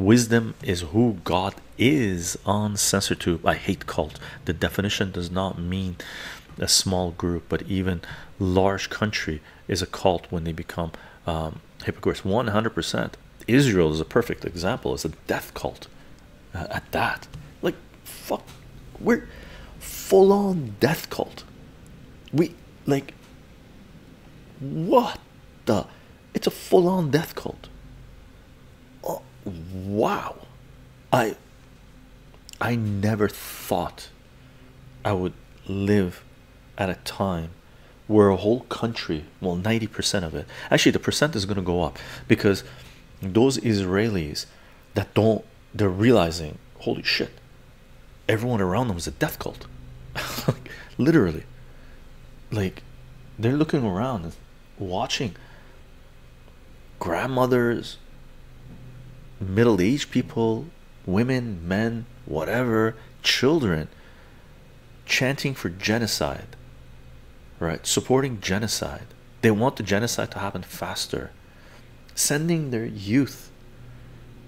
Wisdom is who God is on CensorTube. I hate cult. The definition does not mean a small group, but even large country is a cult when they become hypocrites. 100%. Israel is a perfect example. It's a death cult at that. Like, fuck, we're full-on death cult. We, like, what the, it's a full-on death cult. Oh, wow. I never thought I would live at a time where a whole country, well, 90% of it, actually the percent is going to go up, because those Israelis that don't, they're realizing, holy shit, everyone around them is a death cult. Like, literally, like, they're looking around and watching grandmothers, middle-aged people, women, men, whatever, children chanting for genocide, right? Supporting genocide. They want the genocide to happen faster, sending their youth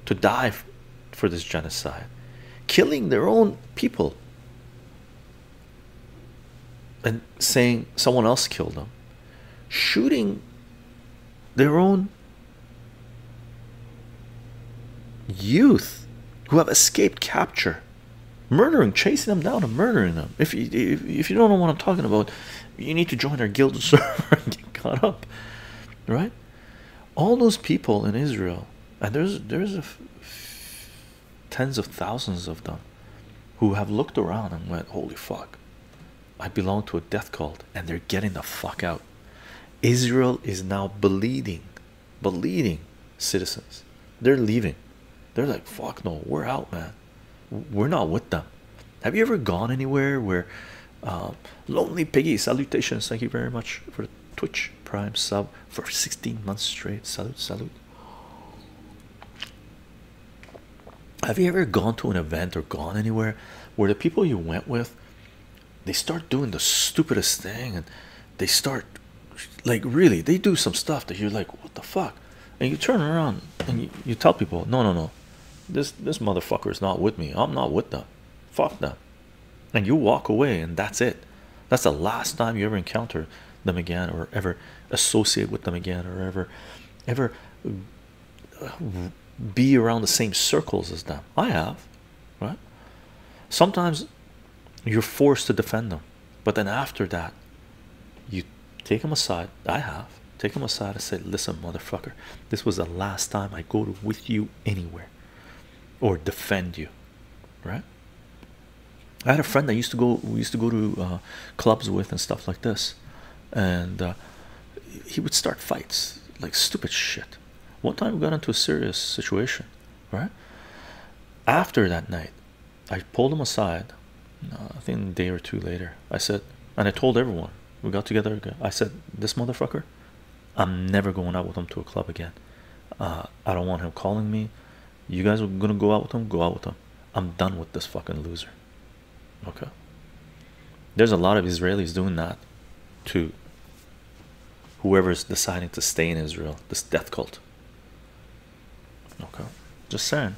to die for this genocide, killing their own people and saying someone else killed them, shooting their own youth who have escaped capture, murdering, chasing them down and murdering them. If you don't know what I'm talking about, you need to join our guild server and get caught up, right? All those people in Israel, and there's a tens of thousands of them who have looked around and went, holy fuck, I belong to a death cult, and they're getting the fuck out. Israel is now bleeding citizens. They're leaving. They're like, fuck no, we're out, man. We're not with them. Have you ever gone anywhere where Lonely Piggy, salutations, thank you very much for the Twitch Prime sub for 16 months straight, salute. Have you ever gone to an event or gone anywhere where the people you went with, they start doing the stupidest thing, and they start, like, really, they do some stuff that you're like, what the fuck? And you turn around and you tell people, no, this motherfucker is not with me, I'm not with them, fuck them. And you walk away, and that's it. That's the last time you ever encounter them again, or ever associate with them again, or ever be around the same circles as them. I have, right? Sometimes you're forced to defend them, but then after that you take them aside. I have taken them aside and said, listen, motherfucker, this was the last time I go with you anywhere or defend you, right? I had a friend that we used to go to clubs with and stuff like this, and he would start fights, like stupid shit. One time we got into a serious situation, right? After that night, I pulled him aside. I think a day or two later, I said, and I told everyone, we got together again, I said, this motherfucker, I'm never going out with him to a club again. I don't want him calling me. You guys are gonna go out with him, go out with him. I'm done with this fucking loser. Okay? There's a lot of Israelis doing that to whoever's deciding to stay in Israel, this death cult. Okay, just saying.